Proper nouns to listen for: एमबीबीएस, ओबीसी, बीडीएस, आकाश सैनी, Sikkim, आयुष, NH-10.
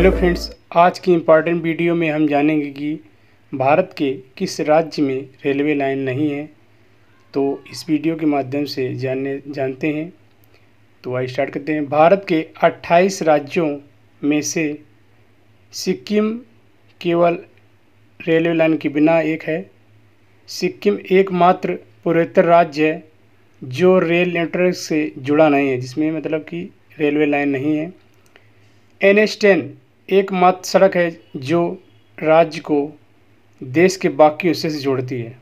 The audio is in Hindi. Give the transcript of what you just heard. हेलो फ्रेंड्स, आज की इम्पॉर्टेंट वीडियो में हम जानेंगे कि भारत के किस राज्य में रेलवे लाइन नहीं है। तो इस वीडियो के माध्यम से जानते हैं। तो आइए स्टार्ट करते हैं। भारत के 28 राज्यों में से सिक्किम केवल रेलवे लाइन के बिना एक है। सिक्किम एकमात्र पूर्वोत्तर राज्य है जो रेल नेटवर्क से जुड़ा नहीं है, जिसमें मतलब कि रेलवे लाइन नहीं है। NH-10 एकमात्र सड़क है जो राज्य को देश के बाकी हिस्से से जोड़ती है।